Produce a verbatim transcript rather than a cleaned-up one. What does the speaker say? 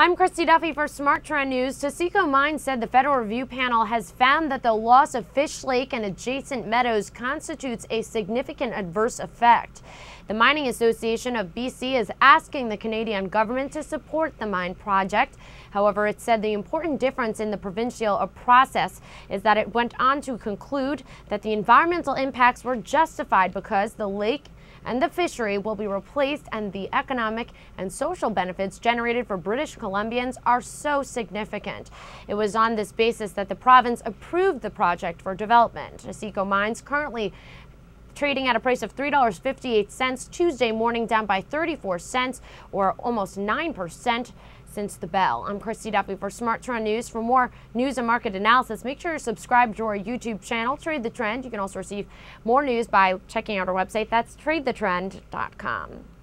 I'm Christy Duffy for SmartTrend News. Taseko Mines said the Federal Review Panel has found that the loss of Fish Lake and adjacent meadows constitutes a significant adverse effect. The Mining Association of B C is asking the Canadian government to support the mine project. However, it said the important difference in the provincial process is that it went on to conclude that the environmental impacts were justified because the lake and the fishery will be replaced, and the economic and social benefits generated for British Columbians are so significant. It was on this basis that the province approved the project for development. Taseko Mines currently trading at a price of three dollars and fifty-eight cents Tuesday morning, down by thirty-four cents or almost nine percent since the bell. I'm Christy Duffy for SmartTrend News. For more news and market analysis, make sure you're subscribed to our YouTube channel, Trade the Trend. You can also receive more news by checking out our website. That's trade the trend dot com.